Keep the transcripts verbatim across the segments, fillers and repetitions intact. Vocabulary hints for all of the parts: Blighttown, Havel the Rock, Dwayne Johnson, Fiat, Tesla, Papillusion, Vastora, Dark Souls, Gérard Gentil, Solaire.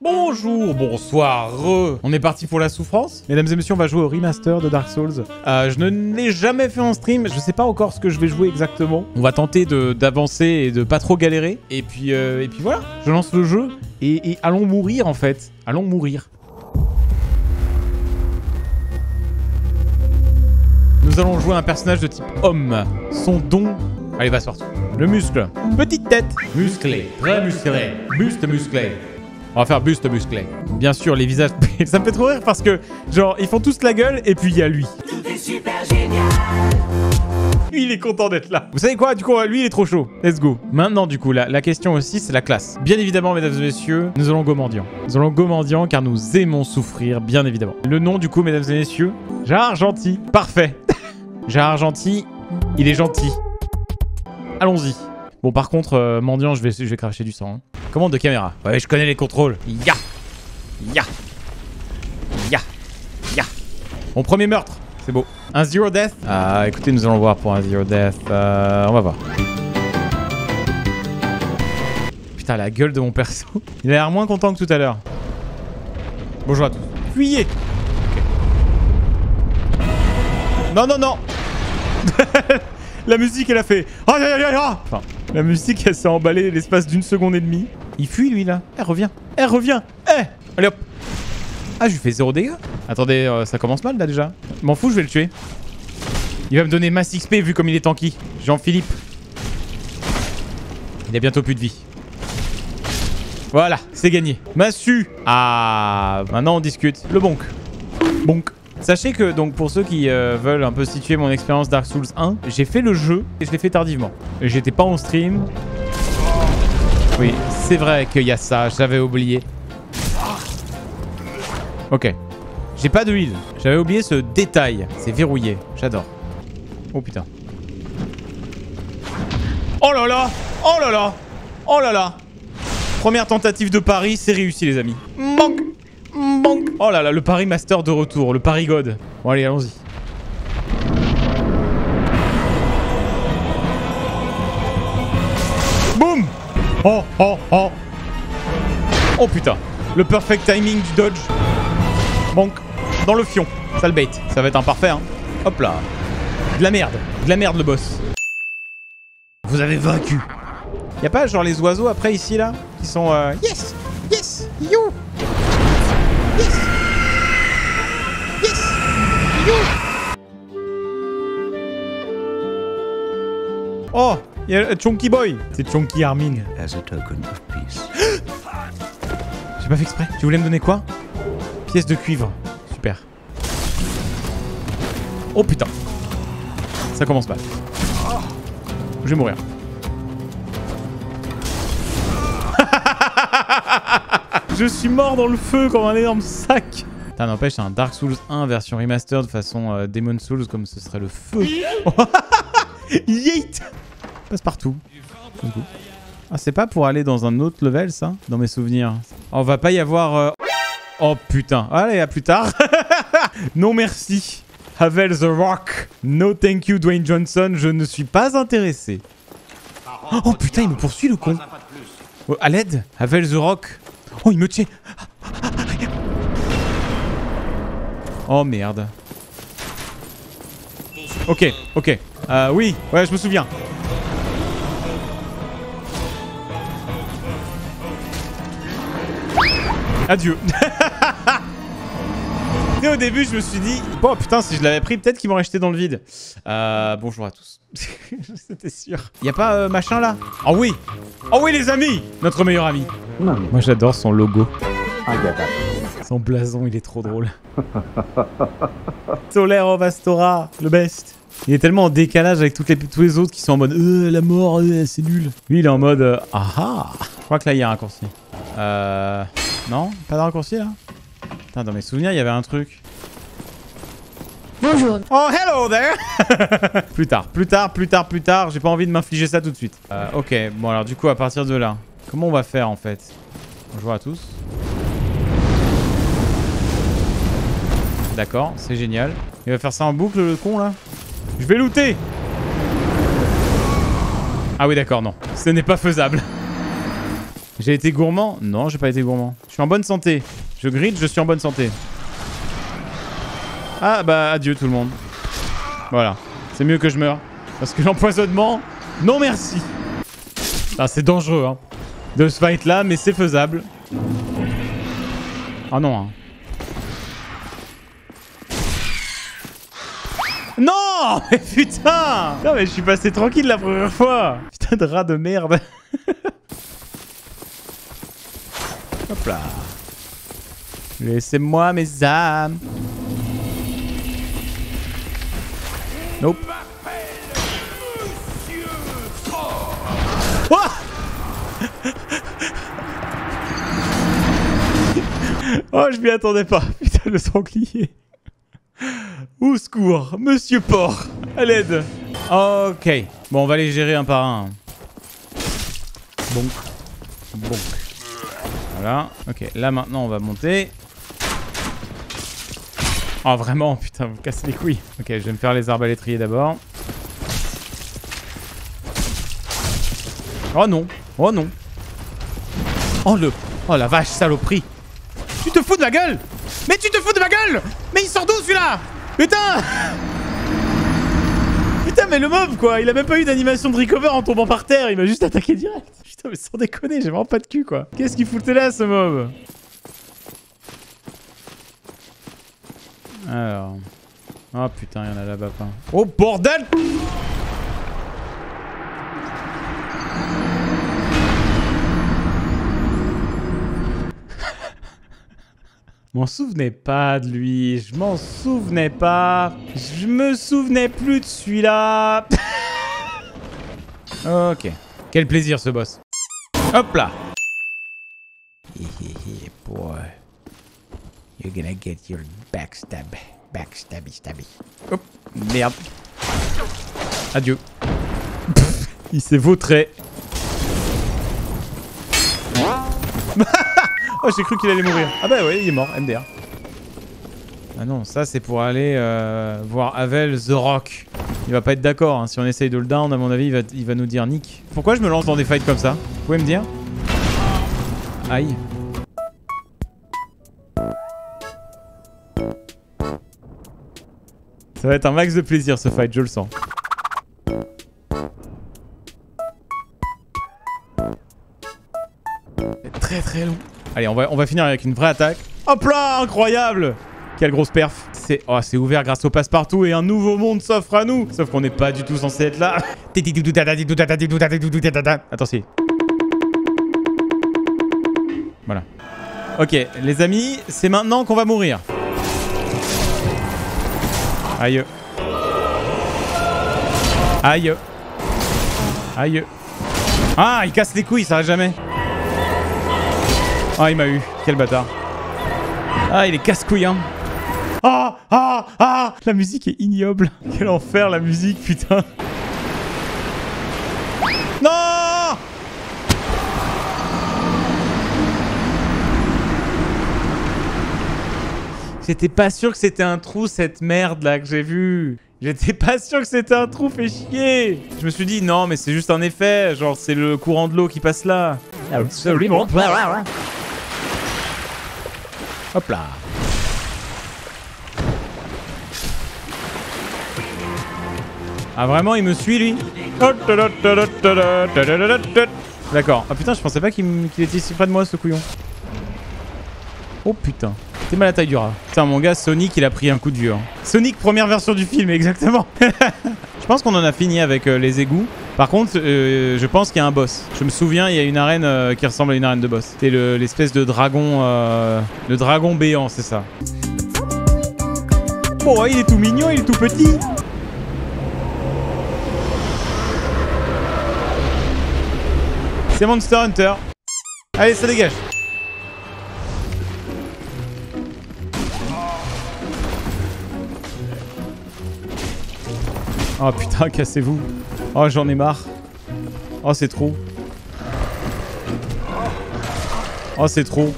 Bonjour, bonsoir, re. On est parti pour la souffrance. Mesdames et messieurs, on va jouer au remaster de Dark Souls. Euh, je ne l'ai jamais fait en stream, je sais pas encore ce que je vais jouer exactement. On va tenter d'avancer et de pas trop galérer. Et puis, euh, et puis voilà, je lance le jeu et, et allons mourir en fait. Allons mourir. Nous allons jouer un personnage de type homme. Son don... Allez, va sortir. Le muscle. Petite tête. Musclé, très musclé, buste musclé. On va faire buste musclé. Bien sûr, les visages... Ça me fait trop rire parce que, genre, ils font tous la gueule et puis il y a lui. Tout est super génial. Lui, il est content d'être là. Vous savez quoi? Du coup, lui, il est trop chaud. Let's go. Maintenant, du coup, la, la question aussi, c'est la classe. Bien évidemment, mesdames et messieurs, nous allons go mendiant. Nous allons go mendiant car nous aimons souffrir, bien évidemment. Le nom, du coup, mesdames et messieurs, Gérard Gentil. Parfait. Gérard Gentil, il est gentil. Allons-y. Bon, par contre, euh, mendiant, je vais, je vais cracher du sang. Hein. Commande de caméra. Ouais, je connais les contrôles. Ya. Ya. Ya. Ya. Mon premier meurtre. C'est beau. Un zero death. Ah, euh, écoutez, nous allons voir pour un zero death. Euh, on va voir. Putain, la gueule de mon perso. Il a l'air moins content que tout à l'heure. Bonjour à tous. Fuyez. Okay. Non, non, non. La musique, elle a fait... Enfin, la musique, elle s'est emballée l'espace d'une seconde et demie. Il fuit, lui, là. Elle revient. Elle revient. Eh, allez, hop. Ah, je lui fais zéro dégâts. Attendez, euh, ça commence mal, là, déjà. M'en fous, je vais le tuer. Il va me donner masse X P, vu comme il est tanky. Jean-Philippe. Il a bientôt plus de vie. Voilà, c'est gagné. Massu. Ah, maintenant, on discute. Le bonk. Bonk. Sachez que, donc, pour ceux qui euh, veulent un peu situer mon expérience Dark Souls un, j'ai fait le jeu et je l'ai fait tardivement. J'étais pas en stream. Oui, c'est vrai qu'il y a ça, j'avais oublié. Ok. J'ai pas de heal. J'avais oublié ce détail. C'est verrouillé. J'adore. Oh putain. Oh là là. Oh là là. Oh là là. Première tentative de pari, c'est réussi, les amis. Manque. Oh là là, le pari master de retour, le pari god. Bon allez, allons-y. Boum. Oh, oh, oh. Oh putain, le perfect timing du dodge. Bonk, dans le fion, ça le bait. Ça va être imparfait, hein. Hop là. De la merde, de la merde le boss. Vous avez vaincu. Y'a pas genre les oiseaux après ici là, qui sont... Euh... Yes, yes, you. Yes. Yes. You. Oh, il y a Chonky Boy. C'est Chonky Armin. As a token of peace. J'ai pas fait exprès. Tu voulais me donner quoi? Pièce de cuivre. Super. Oh putain. Ça commence mal. Je vais mourir. Je suis mort dans le feu comme un énorme sac. Putain, n'empêche, c'est un Dark Souls un version remaster de façon euh, Demon Souls, comme ce serait le feu. Yeet. Passe partout. Ah, c'est pas pour aller dans un autre level, ça? Dans mes souvenirs. On va pas y avoir... Euh... Oh putain. Allez, à plus tard. Non merci. Havel the Rock. No thank you, Dwayne Johnson. Je ne suis pas intéressé. Oh putain, il me poursuit, le con. Oh, à l'aide. Havel the Rock. Oh, il me tient. Oh merde. Ok, ok. Euh, oui, ouais, je me souviens. Adieu. Et au début, je me suis dit, oh putain, si je l'avais pris, peut-être qu'il m'aurait jeté dans le vide. Euh, bonjour à tous. C'était sûr. Y a pas euh, machin là? Oh oui. Oh oui, les amis. Notre meilleur ami. Non. Moi j'adore son logo. Son blason, il est trop drôle. Solaire en Vastora, le best. Il est tellement en décalage avec toutes les, tous les autres qui sont en mode euh, la mort, euh, c'est nul. Lui il est en mode euh, ah. Je crois que là il y a un raccourci. Euh. Non, pas de raccourci là. Putain, dans mes souvenirs il y avait un truc. Bonjour. Oh, hello there. Plus tard, plus tard, plus tard, plus tard. J'ai pas envie de m'infliger ça tout de suite. Euh, ok, bon alors du coup à partir de là. Comment on va faire en fait? Bonjour à tous. D'accord, c'est génial. Il va faire ça en boucle le con là? Je vais looter. Ah oui d'accord, non. Ce n'est pas faisable. J'ai été gourmand? Non, j'ai pas été gourmand. Je suis en bonne santé. Je grille, je suis en bonne santé. Ah bah adieu tout le monde. Voilà. C'est mieux que je meure. Parce que l'empoisonnement... Non merci. Ah, c'est dangereux hein, de ce fight là, mais c'est faisable. Ah non hein. Non mais putain. Non mais je suis passé tranquille la première fois. Putain de rat de merde. Hop là. Laissez-moi mes âmes. Nope. Oh oh, je m'y attendais pas. Putain, le sanglier. Au secours, Monsieur Porc, à l'aide. Ok. Bon, on va les gérer un par un. Bonk. Bonk. Voilà. Ok, là maintenant, on va monter. Oh, vraiment, putain, vous me cassez les couilles. Ok, je vais me faire les arbalétriers d'abord. Oh non, oh non. Oh le... Oh la vache, saloperie. Tu te fous de ma gueule? Mais tu te fous de ma gueule? Mais il sort d'où celui-là? Putain. Putain mais le mob quoi, il a même pas eu d'animation de recover en tombant par terre, il m'a juste attaqué direct. Putain mais sans déconner, j'ai vraiment pas de cul quoi. Qu'est-ce qu'il foutait là ce mob? Alors... Oh putain, il y en a là-bas pas. Oh bordel. Je m'en souvenais pas de lui, je m'en souvenais pas, je me souvenais plus de celui-là. Ok, quel plaisir ce boss. Hop là. Boy, you're gonna get your backstab, backstabby, stabby. Hop, merde. Adieu. Il s'est vautré. Oh, j'ai cru qu'il allait mourir. Ah bah oui, il est mort, M D R. Ah non, ça c'est pour aller euh, voir Havel the Rock. Il va pas être d'accord, hein. Si on essaye de le down, à mon avis, il va, il va nous dire nick. Pourquoi je me lance dans des fights comme ça? Vous pouvez me dire? Aïe. Ça va être un max de plaisir ce fight, je le sens. C'est très très long. Allez, on va, on va finir avec une vraie attaque. Hop là, incroyable! Quelle grosse perf. C'est oh, c'est ouvert grâce au passe-partout et un nouveau monde s'offre à nous. Sauf qu'on n'est pas du tout censé être là. Attends, si. Voilà. Ok, les amis, c'est maintenant qu'on va mourir. Aïe. Aïe. Aïe. Ah, il casse les couilles, ça va jamais. Ah, il m'a eu. Quel bâtard. Ah, il est casse-couille, hein. Ah, ah, ah. La musique est ignoble. Quel enfer, la musique, putain. Non. J'étais pas sûr que c'était un trou, cette merde, là, que j'ai vue. J'étais pas sûr que c'était un trou, fais chier. Je me suis dit, non, mais c'est juste un effet. Genre, c'est le courant de l'eau qui passe là. Absolument. Hop là. Ah vraiment, il me suit lui. D'accord. Ah putain, je pensais pas qu'il était si près de moi ce couillon. Oh putain. T'es mal à la taille du rat. Putain, mon gars, Sonic, il a pris un coup dur. Sonic, première version du film, exactement. Je pense qu'on en a fini avec euh, les égouts. Par contre, euh, je pense qu'il y a un boss. Je me souviens, il y a une arène euh, qui ressemble à une arène de boss. C'était l'espèce de dragon... Euh, le dragon béant, c'est ça. Bon, ouais, il est tout mignon, il est tout petit. C'est Monster Hunter. Allez, ça dégage. Oh putain, cassez-vous. Oh, j'en ai marre. Oh, c'est trop. Oh, c'est trop.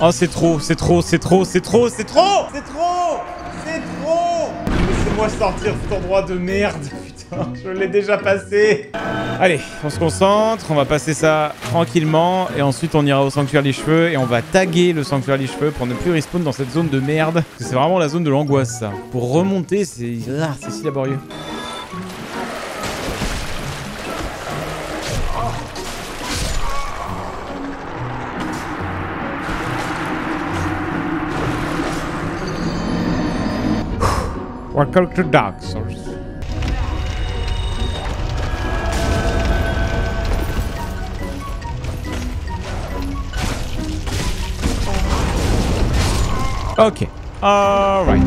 Oh, c'est trop, c'est trop, c'est trop, c'est trop, c'est trop. C'est trop. C'est trop. Laissez-moi sortir cet endroit de merde. Putain, je l'ai déjà passé. Allez, on se concentre, on va passer ça tranquillement et ensuite on ira au sanctuaire des cheveux et on va taguer le sanctuaire des cheveux pour ne plus respawn dans cette zone de merde. C'est vraiment la zone de l'angoisse ça. Pour remonter, c'est ah, c'est si laborieux. Welcome to Dark Souls. Ok, alright.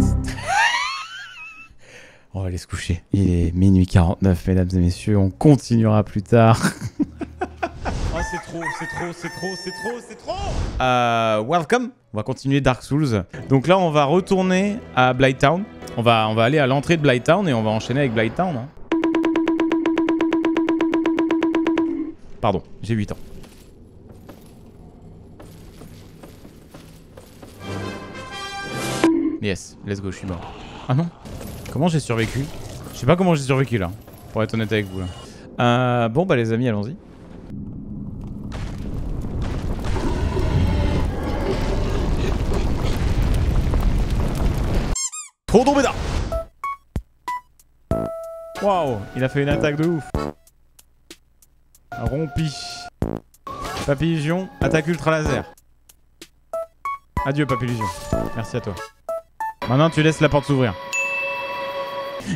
On va aller se coucher. Il est minuit quarante-neuf, mesdames et messieurs. On continuera plus tard. Oh, c'est trop, c'est trop, c'est trop, c'est trop, c'est trop. Euh, welcome. On va continuer Dark Souls. Donc là, on va retourner à Blighttown. On va, on va aller à l'entrée de Blighttown et on va enchaîner avec Blighttown. Hein. Pardon, j'ai huit ans. Yes, let's go, je suis mort. Ah non? Comment j'ai survécu? Je sais pas comment j'ai survécu là, pour être honnête avec vous là. Euh, bon bah les amis, allons-y. Trop tombé là. Waouh, il a fait une attaque de ouf. Rompi. Papillusion, attaque ultra laser. Adieu Papillusion, merci à toi. Maintenant, tu laisses la porte s'ouvrir.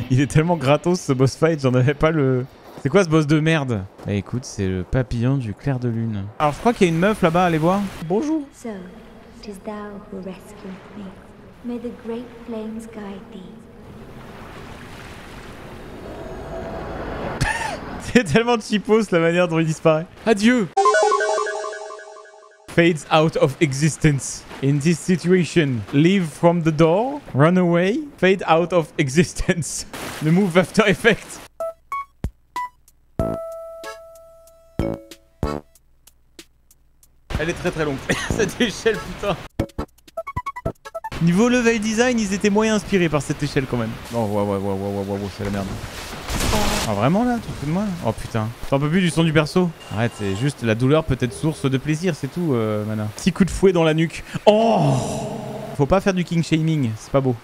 Il est tellement gratos ce boss fight, j'en avais pas le... C'est quoi ce boss de merde? Bah écoute, c'est le papillon du clair de lune. Alors je crois qu'il y a une meuf là-bas, allez voir. Bonjour. So, it is thou who rescued me. May the great flames guide thee. C'est tellement cheapos la manière dont il disparaît. Adieu. Fades out of existence. In this situation, leave from the door, run away, fade out of existence. The move after effect. Elle est très très longue, cette échelle putain. Niveau level design, ils étaient moyen inspirés par cette échelle quand même. Oh ouais ouais ouais ouais ouais ouais, c'est la merde. Ah oh, vraiment là, tu te fous de moi là? Oh putain, t'en peux plus du son du perso. Arrête, c'est juste la douleur peut être source de plaisir, c'est tout euh, Mana. Petit coup de fouet dans la nuque. Oh, faut pas faire du king shaming, c'est pas beau.